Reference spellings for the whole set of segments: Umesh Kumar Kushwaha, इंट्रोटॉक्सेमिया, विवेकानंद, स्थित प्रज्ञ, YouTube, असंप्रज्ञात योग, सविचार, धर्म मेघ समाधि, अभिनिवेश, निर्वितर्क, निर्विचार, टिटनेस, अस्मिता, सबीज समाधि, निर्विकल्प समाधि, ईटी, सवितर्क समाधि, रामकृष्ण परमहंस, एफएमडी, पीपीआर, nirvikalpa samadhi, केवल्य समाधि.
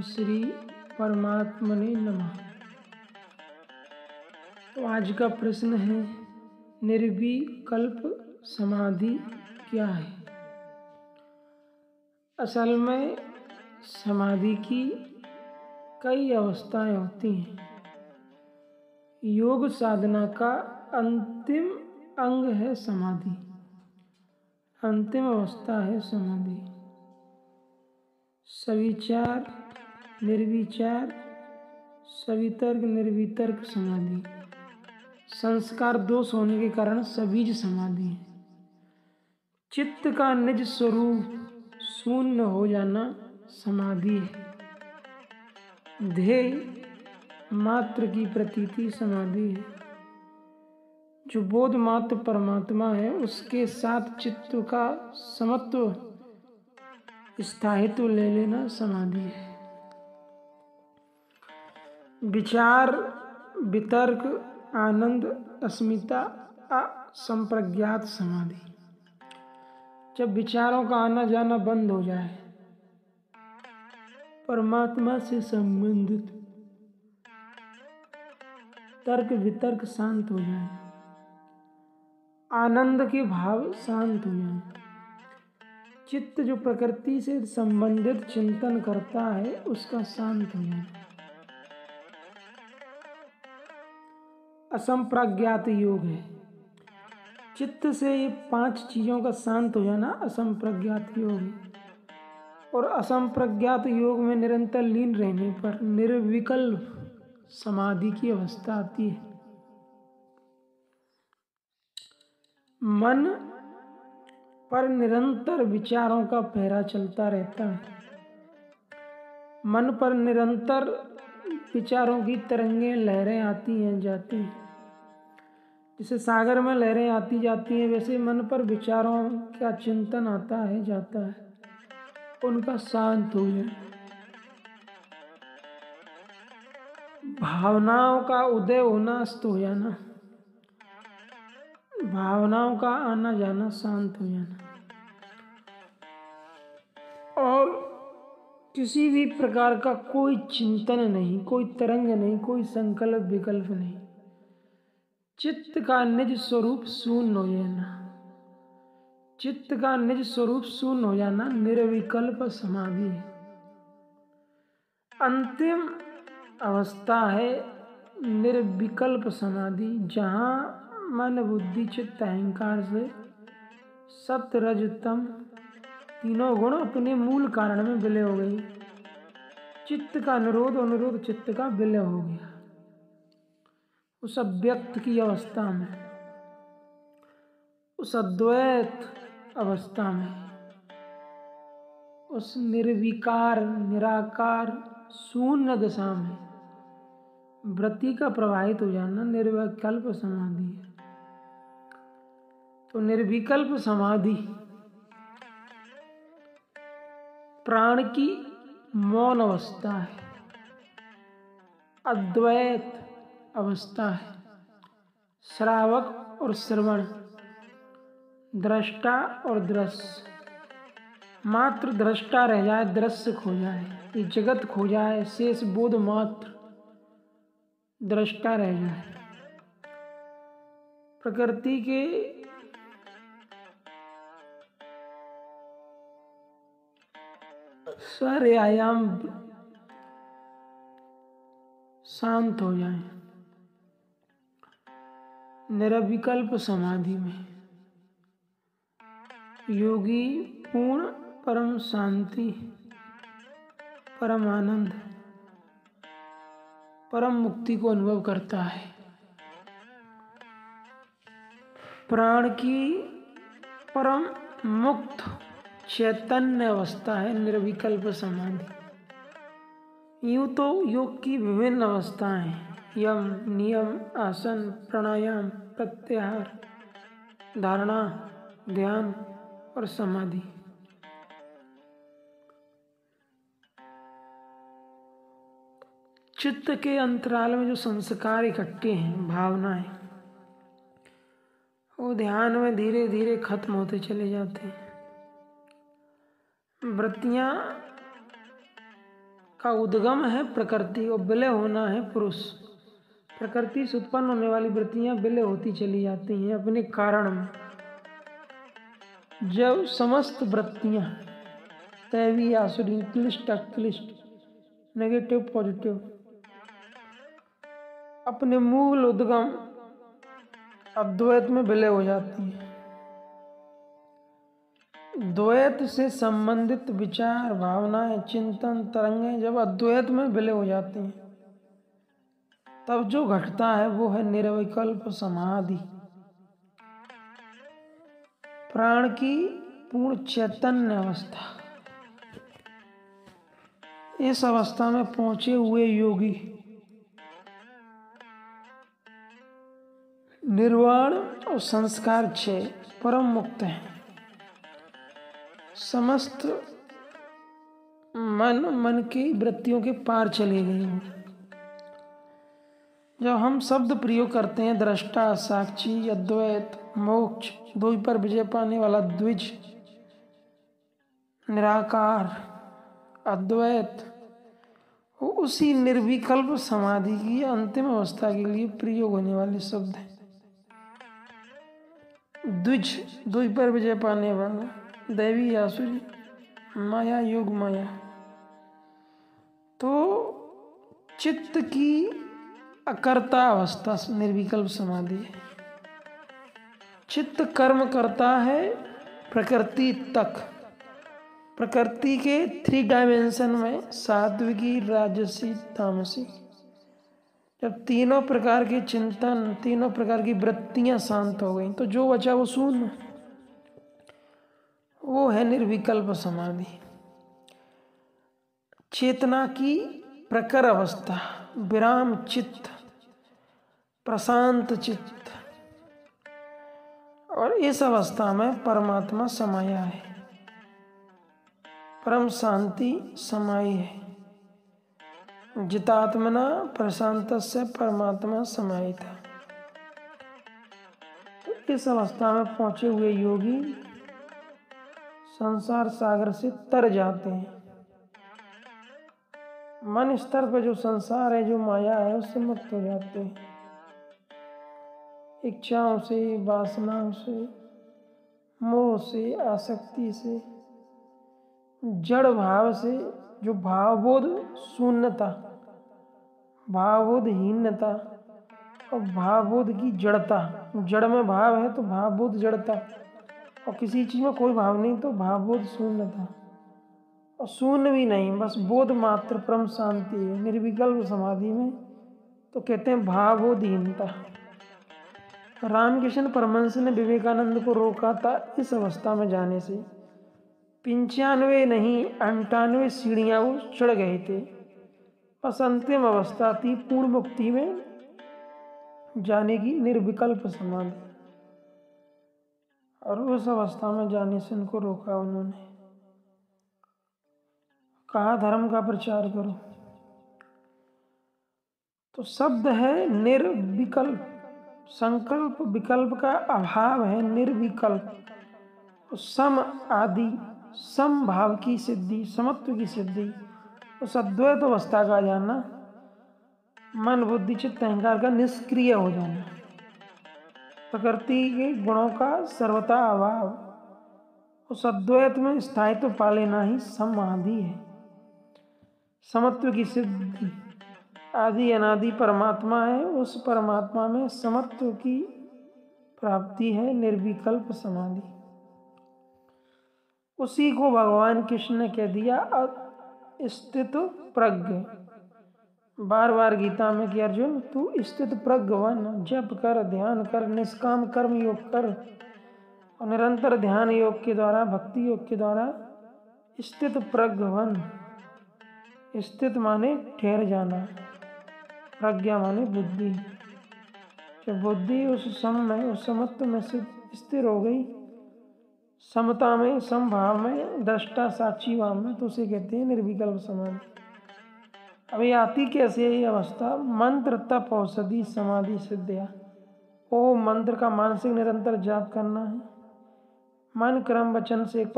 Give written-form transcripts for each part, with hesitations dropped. ओम श्री परमात्मने नमः। तो आज का प्रश्न है निर्विकल्प समाधि क्या है। असल में समाधि की कई अवस्थाएं होती हैं। योग साधना का अंतिम अंग है समाधि, अंतिम अवस्था है समाधि। सविचार निर्विचार, सवितर्क निर्वितर्क समाधि। संस्कार दोष होने के कारण सबीज समाधि है। चित्त का निज स्वरूप शून्य हो जाना समाधि है। ध्येय मात्र की प्रतीति समाधि है। जो बोध मात्र परमात्मा है उसके साथ चित्त का समत्व स्थायित्व ले लेना समाधि है। विचार वितर्क आनंद अस्मिता असंप्रज्ञात समाधि। जब विचारों का आना जाना बंद हो जाए, परमात्मा से संबंधित तर्क वितर्क शांत हो जाए, आनंद के भाव शांत हो जाए। चित्त जो प्रकृति से संबंधित चिंतन करता है उसका शांत हो जाए। असंप्रज्ञात योग है। चित्त से ये 5 चीज़ों का शांत हो जाना असंप्रज्ञात योग है। और असंप्रज्ञात योग में निरंतर लीन रहने पर निर्विकल्प समाधि की अवस्था आती है। मन पर निरंतर विचारों का पहरा चलता रहता है। मन पर निरंतर विचारों की तरंगें लहरें आती हैं जाती हैं। जैसे सागर में लहरें आती जाती हैं, वैसे मन पर विचारों का चिंतन आता है जाता है। उनका शांत हो जाए, भावनाओं का उदय होना अस्त हो जाना, भावनाओं का आना जाना शांत हो जाना। और किसी भी प्रकार का कोई चिंतन नहीं, कोई तरंग नहीं, कोई संकल्प विकल्प नहीं। चित्त का निज स्वरूप शून्य हो जाना, चित्त का निज स्वरूप शून्य हो जाना निर्विकल्प समाधि है। अंतिम अवस्था है निर्विकल्प समाधि, जहाँ मन बुद्धि चित्त अहंकार से सत्व रज तम तीनों गुण अपने मूल कारण में विलय हो गई। चित्त का निरोध, अनुरोध चित्त का विलय हो गया। उस अव्यक्त की अवस्था में, उस अद्वैत अवस्था में, उस निर्विकार निराकार शून्य दशा में वृत्ति का प्रवाहित हो जाना निर्विकल्प समाधि है। तो निर्विकल्प समाधि प्राण की मौन अवस्था है, अद्वैत अवस्था है। श्रावक और श्रवण, दृष्टा और दृश्य, मात्र दृष्टा रह जाए, दृश्य खो जाए, ये जगत खो जाए, शेष बोध मात्र दृष्टा रह जाए। प्रकृति के सारे आयाम शांत हो जाए निर्विकल्प समाधि में। योगी पूर्ण परम शांति, परम आनंद, परम मुक्ति को अनुभव करता है। प्राण की परम मुक्त चैतन्य अवस्था है निर्विकल्प समाधि। यूँ तो योग की विभिन्न अवस्थाएं, यम नियम आसन प्राणायाम प्रत्याहार धारणा ध्यान और समाधि। चित्त के अंतराल में जो संस्कार इकट्ठे हैं, भावनाएं, वो ध्यान में धीरे धीरे खत्म होते चले जाते हैं। वृत्तियां का उद्गम है प्रकृति और विलय होना है पुरुष। प्रकृति से उत्पन्न होने वाली वृत्तियां विलय होती चली जाती हैं अपने कारण में। जब समस्त वृत्तियां तैवी आसुरी क्लिष्ट अक्लिष्ट नेगेटिव पॉजिटिव अपने मूल उद्गम अद्वैत में विलय हो जाती है। द्वैत से संबंधित विचार भावनाएं चिंतन तरंगें जब अद्वैत में विलय हो जाती हैं तब जो घटता है वो है निर्विकल्प समाधि। प्राण की पूर्ण चैतन्य अवस्था। इस अवस्था में पहुंचे हुए योगी निर्वाण और संस्कार से परम मुक्त हैं। समस्त मन की वृत्तियों के पार चले गए हैं। जब हम शब्द प्रयोग करते हैं दृष्टा साक्षी अद्वैत मोक्ष दो पर विजय पाने वाला द्विज निराकार अद्वैत उसी निर्विकल्प समाधि की अंतिम अवस्था के लिए प्रयोग होने वाले शब्द हैं। द्विज दो पर विजय पाने वाला दैवी आसुरी माया योग माया। तो चित्त की अकर्ता अवस्था निर्विकल्प समाधि है। चित्त कर्म करता है प्रकृति तक। प्रकृति के 3 डायमेंशन में सात्विकी राजसी तामसी। जब तीनों प्रकार के चिंतन तीनों प्रकार की वृत्तियां शांत हो गई तो जो बचा वो शून्य, वो है निर्विकल्प समाधि। चेतना की प्रकर अवस्था विराम चित्त प्रशांत चित्त और इस अवस्था में परमात्मा समाया है, परम शांति समाई है। जितात्मना प्रशांत से परमात्मा समाई था। तो इस अवस्था में पहुंचे हुए योगी संसार सागर से तर जाते हैं। मन स्तर पर जो संसार है जो माया है उससे मुक्त हो जाते हैं। इच्छाओं से वासनाओं से मोह से आसक्ति से जड़ भाव से जो भावबोध शून्यता भावबोधहीनता और भावबोध की जड़ता। जड़ में भाव है तो भावबोध जड़ता और किसी चीज़ में कोई भाव नहीं तो भावबोध शून्यता और शून्य भी नहीं बस बोध मात्र परम शांति है। निर्विकल्प समाधि में तो कहते हैं भावोधीनता। रामकृष्ण परमहंस ने विवेकानंद को रोका था इस अवस्था में जाने से। 95 नहीं 98 सीढ़ियाँ वो चढ़ गए थे। बस अंतिम अवस्था थी पूर्ण मुक्ति में जाने की निर्विकल्प समाधि और उस अवस्था में जाने से उनको रोका। उन्होंने कहा धर्म का प्रचार करो। तो शब्द है निर्विकल्प। संकल्प विकल्प का अभाव है निर्विकल्प। सम आदि समभाव की सिद्धि समत्व की सिद्धि उस अद्वैत अवस्था का जाना मन बुद्धि चित्त अहंकार का निष्क्रिय हो जाना प्रकृति के गुणों का सर्वथा अभाव उस अद्वैत में स्थायित्व पा लेना ही समाधि है। समत्व की सिद्धि आदि अनादि परमात्मा है उस परमात्मा में समत्व की प्राप्ति है निर्विकल्प समाधि। उसी को भगवान कृष्ण ने कह दिया स्थित प्रज्ञ। बार बार गीता में कि अर्जुन तू स्थित प्रज्ञ बन, जप कर ध्यान कर निष्काम कर्म योग कर और निरंतर ध्यान योग के द्वारा भक्ति योग के द्वारा स्थित प्रज्ञ बन। स्थित माने ठहर जाना, प्रज्ञा माने बुद्धि। जब बुद्धि उस सम में उस समत्व में स्थिर हो गई समता में समभाव में दृष्टा साक्षी भाव में तो उसे कहते हैं निर्विकल्प समाधि। अब ये आती कैसे है ये अवस्था? मंत्र तप औषधि समाधि सिद्धिया। ओम मंत्र का मानसिक निरंतर जाप करना है। मन क्रम वचन से एक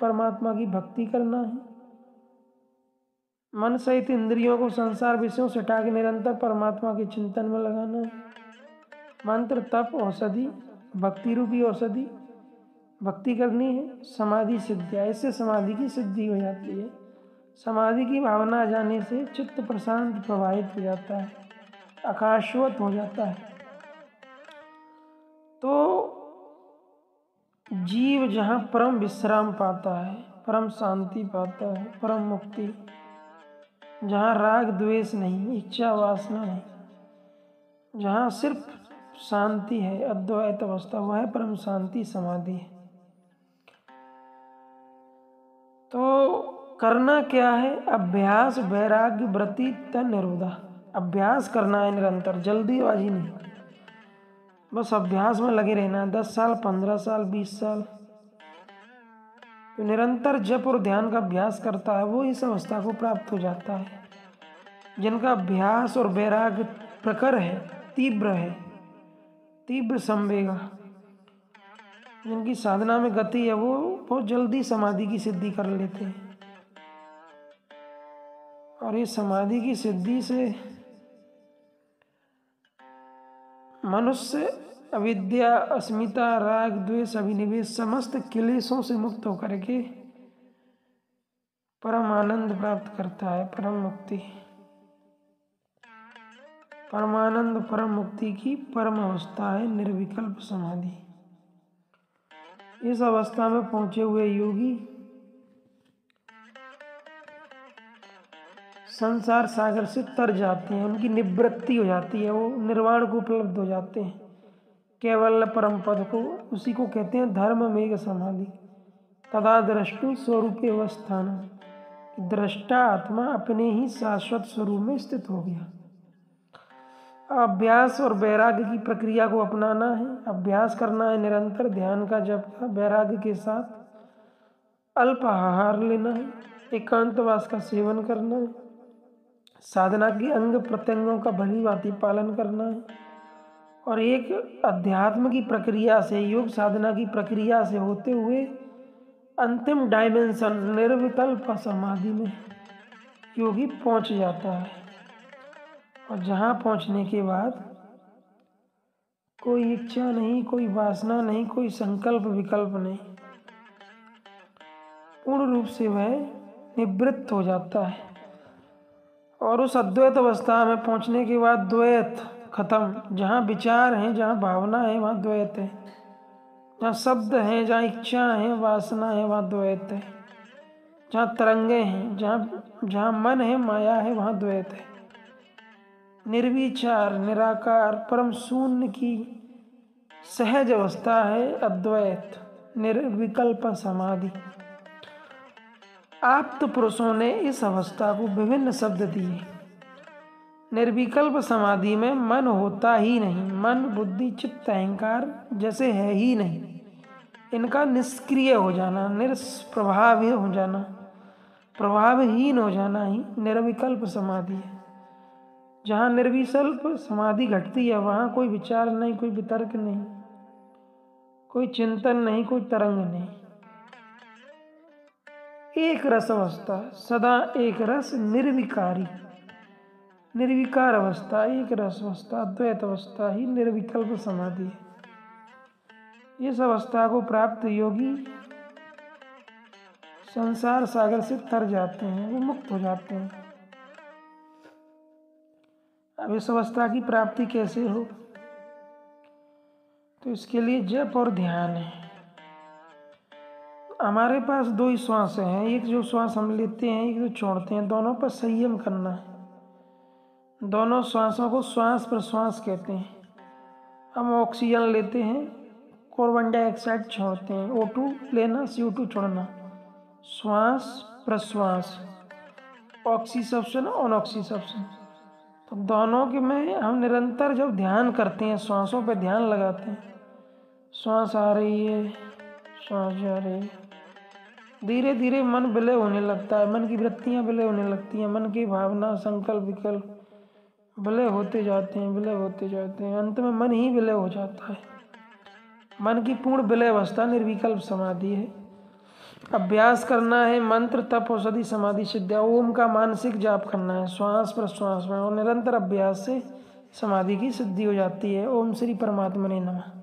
परमात्मा की भक्ति करना है। मन सहित इंद्रियों को संसार विषयों से हटा के निरंतर परमात्मा के चिंतन में लगाना है। मंत्र तप औषधि, भक्ति रूपी औषधि, भक्ति करनी है। समाधि सिद्धिया, इससे समाधि की सिद्धि हो जाती है। समाधि की भावना आ जाने से चित्त प्रशांत प्रभावित हो जाता है, आकाशवत हो जाता है। तो जीव जहाँ परम विश्राम पाता है, परम शांति पाता है, परम मुक्ति, जहाँ राग द्वेष नहीं, इच्छा वासना नहीं, जहाँ सिर्फ शांति है, अद्वैत अवस्था, वह है परम शांति समाधि है। तो करना क्या है? अभ्यास वैराग्य व्रति तन निरोधा, अभ्यास करना है निरंतर, जल्दीबाजी नहीं, बस अभ्यास में लगे रहना है। 10 साल, 15 साल, 20 साल निरंतर जप और ध्यान का अभ्यास करता है वो इस अवस्था को प्राप्त हो जाता है। जिनका अभ्यास और वैराग्य प्रखर है, तीव्र है, तीव्र संवेगा, जिनकी साधना में गति है, वो बहुत जल्दी समाधि की सिद्धि कर लेते हैं। और ये समाधि की सिद्धि से मनुष्य अविद्या, अस्मिता, राग, द्वेष, अभिनिवेश समस्त क्लेशों से मुक्त होकर के परम आनंद प्राप्त करता है, परम मुक्ति। परमानंद परम मुक्ति की परम अवस्था है निर्विकल्प समाधि। इस अवस्था में पहुंचे हुए योगी संसार सागर से तर जाते हैं, उनकी निवृत्ति हो जाती है, वो निर्वाण को उपलब्ध हो जाते हैं, केवल परम पद को, उसी को कहते हैं धर्म मेघ समाधि। तदा द्रष्टु स्वरूपे अवस्थान, दृष्टा आत्मा अपने ही शाश्वत स्वरूप में स्थित हो गया। अभ्यास और वैराग्य की प्रक्रिया को अपनाना है, अभ्यास करना है निरंतर, ध्यान का, जप का, वैराग्य के साथ अल्पाहार लेना है, एकांतवास का सेवन करना है, साधना के अंग प्रत्यंगों का भली भांति पालन करना है। और एक अध्यात्म की प्रक्रिया से, योग साधना की प्रक्रिया से होते हुए अंतिम डायमेंशन निर्विकल्प समाधि में योगी पहुंच जाता है। और जहां पहुंचने के बाद कोई इच्छा नहीं, कोई वासना नहीं, कोई संकल्प विकल्प नहीं, पूर्ण रूप से वह निवृत्त हो जाता है। और उस अद्वैत अवस्था में पहुंचने के बाद द्वैत खत्म। जहाँ विचार हैं, जहाँ भावना है, वहाँ द्वैत है, जहाँ शब्द हैं, जहाँ इच्छा है, वासना है, वहाँ द्वैत है, जहाँ तरंगे हैं, जहाँ मन है, माया है, वहाँ द्वैत है। निर्विचार, निराकार, परम शून्य की सहज अवस्था है अद्वैत निर्विकल्प समाधि। आप्त पुरुषों ने इस अवस्था को विभिन्न शब्द दिए। निर्विकल्प समाधि में मन होता ही नहीं, मन, बुद्धि, चित्त, अहंकार जैसे है ही नहीं। इनका निष्क्रिय हो जाना, निष्प्रभाव हो जाना, प्रभावहीन हो जाना ही निर्विकल्प समाधि है। जहाँ निर्विकल्प समाधि घटती है, वहाँ कोई विचार नहीं, कोई वितर्क नहीं, कोई चिंतन नहीं, कोई तरंग नहीं, एक रस अवस्था, सदा एक रस, निर्विकारी, निर्विकार अवस्था, एक रस अवस्था, द्वैत अवस्था ही निर्विकल्प समाधि है। इस अवस्था को प्राप्त योगी संसार सागर से तर जाते हैं, वो मुक्त हो जाते हैं। अब इस अवस्था की प्राप्ति कैसे हो? तो इसके लिए जप और ध्यान है। हमारे पास 2 ही श्वासें हैं, एक जो श्वास हम लेते हैं, एक जो छोड़ते हैं, दोनों पर संयम करना है। दोनों श्वासों को श्वास पर श्वास कहते हैं। हम ऑक्सीजन लेते हैं, कार्बन डाइऑक्साइड छोड़ते हैं, O2 लेना, CO2 छोड़ना, श्वास प्रश्वास, ऑक्सीसब्शन और ऑक्सीसब्शन। तो दोनों के में हम निरंतर जब ध्यान करते हैं, श्वासों पर ध्यान लगाते हैं, श्वास आ रही है, श्वास जा रही है, धीरे धीरे मन विलय होने लगता है, मन की वृत्तियाँ विलय होने लगती हैं, मन की भावना, संकल्प, विकल्प विलय होते जाते हैं, विलय होते जाते हैं, अंत में मन ही विलय हो जाता है। मन की पूर्ण विलय अवस्था निर्विकल्प समाधि है। अभ्यास करना है मंत्र तप औषधि समाधि सिद्ध्या। ओम का मानसिक जाप करना है श्वास प्रश्वास में और निरंतर अभ्यास से समाधि की सिद्धि हो जाती है। ओम श्री परमात्मने नमः।